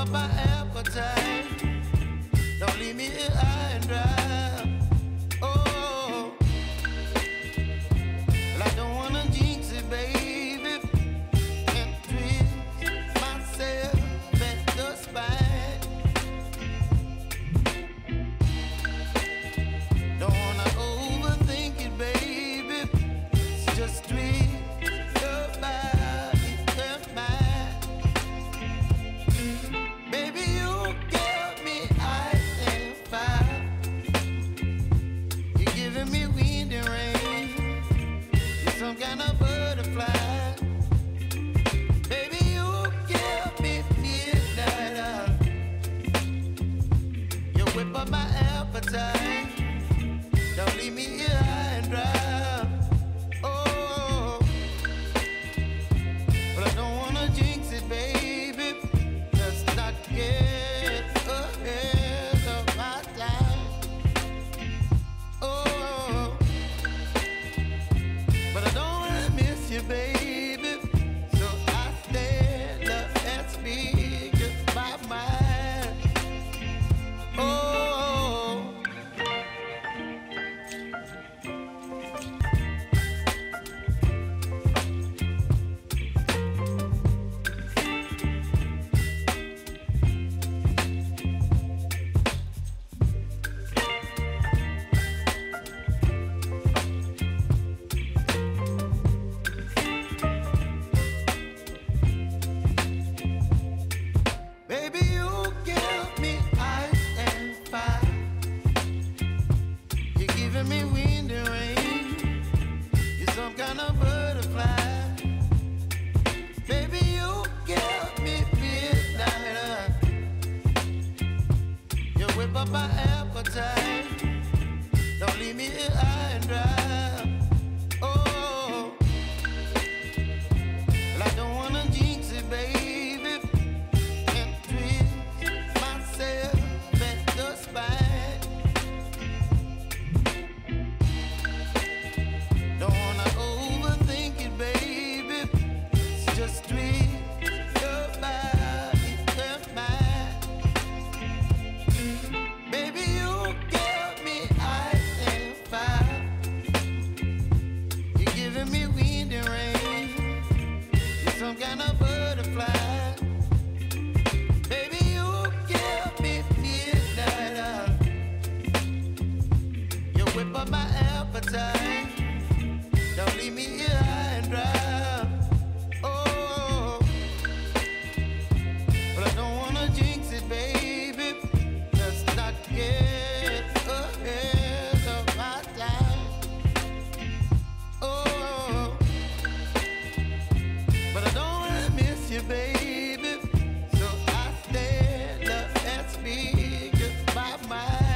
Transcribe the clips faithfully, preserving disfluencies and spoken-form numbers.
up my appetite. Don't leave me here high and dry. Oh, well, I don't wanna jinx it, baby, and twist myself at the spine. Don't wanna overthink it, baby. It's just twist. Don't leave me here high and dry. Oh, but I don't wanna jinx it, baby. Let's not get ahead of my time. Oh, but I don't wanna miss you, baby. So I stand up and speak my mind. Oh. Me wind and rain, you're some kind of butterfly. Baby, you give me midnight. You whip up my appetite. Don't leave me here high and dry. Oh, well, I don't wanna jinx it, baby, and twist myself at the spine. Whip up my appetite. Don't leave me here high and dry. Oh, but I don't wanna jinx it, baby. Let's not get ahead of my time. Oh, but I don't wanna miss you, baby. So I stand up and speak my mind.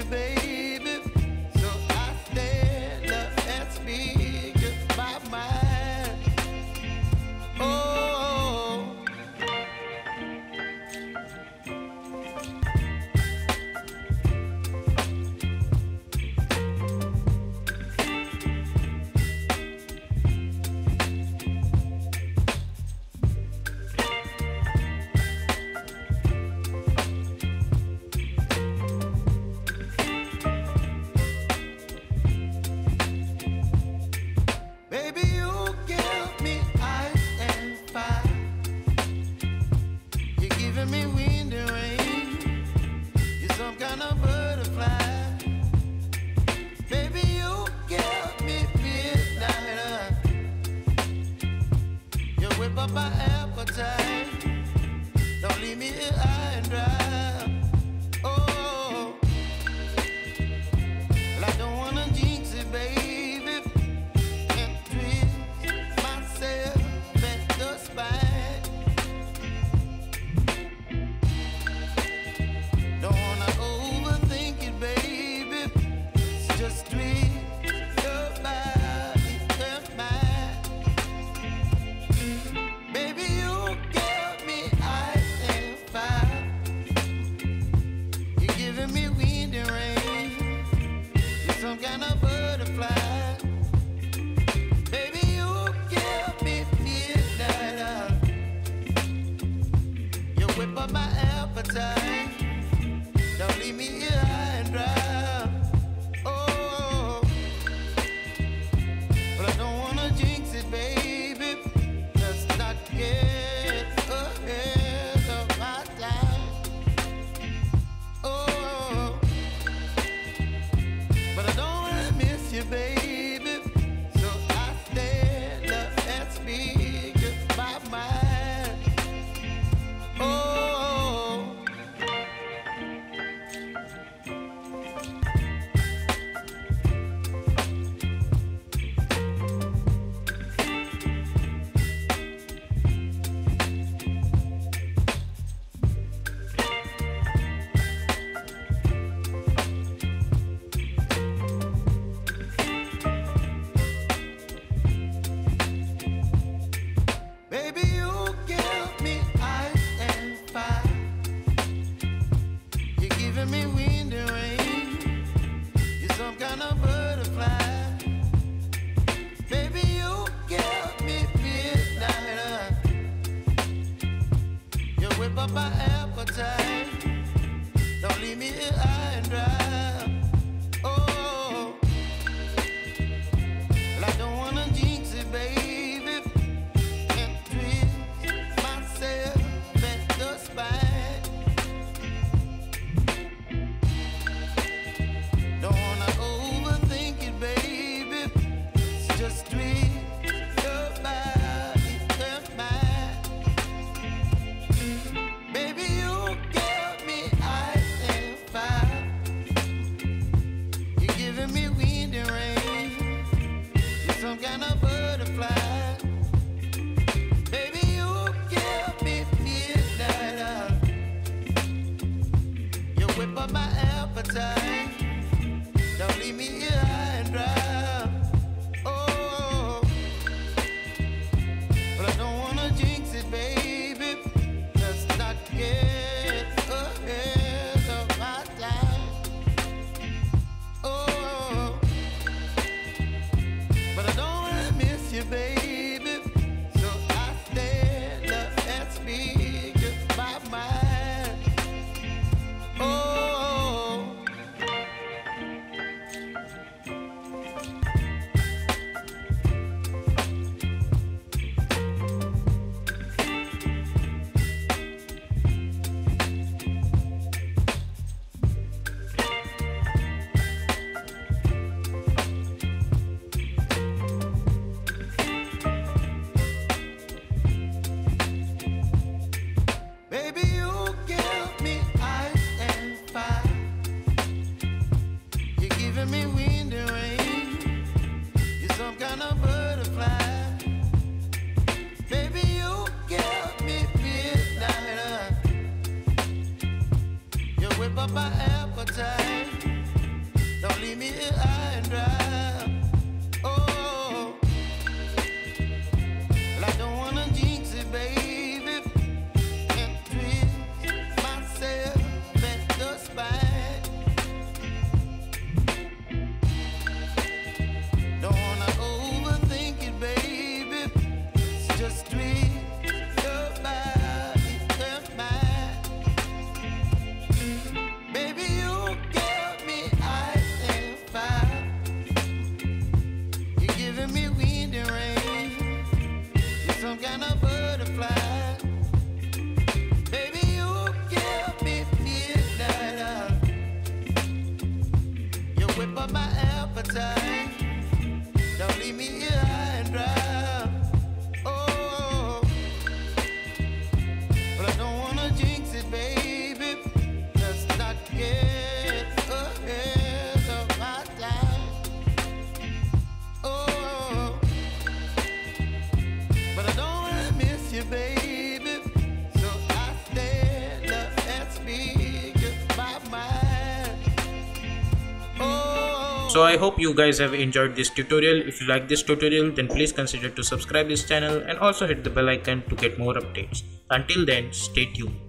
you, baby. So I stand up and speak my mind. Oh, me wind and rain, you're some kind of butterfly. Baby, you give me midnight. You whip up my appetite. Don't leave me here high and dry. Oh, well, I don't wanna jinx it, baby, and twist myself at the spine. But my appetite, don't leave me here high and dry. Oh, but I don't wanna jinx it, baby. Let's not get ahead of my time. Oh, but I don't wanna miss you, baby. So I stand up and speak my mind. Me wind and rain, you're some kind of butterfly. Baby, you give me midnight. You whip up my appetite. Don't leave me here high and dry. Oh, well, I don't wanna jinx it, baby, and twist myself at the spine. But my appetite, don't leave me here high and dry. Oh, but I don't wanna jinx it, baby. Let's not get ahead of my time. Oh, but I don't wanna miss you, baby. So I stand up and speak my mind. Me wind and rain, you're some kind of butterfly. Baby, you give me midnight. You whip up my appetite. Don't leave me here high and dry. Oh, well, I don't wanna jinx it, baby, and treat myself at the spine. Don't wanna overthink it, baby. It's just treat. So I hope you guys have enjoyed this tutorial. If you like this tutorial, then please consider to subscribe this channel and also hit the bell icon to get more updates. Until then, stay tuned.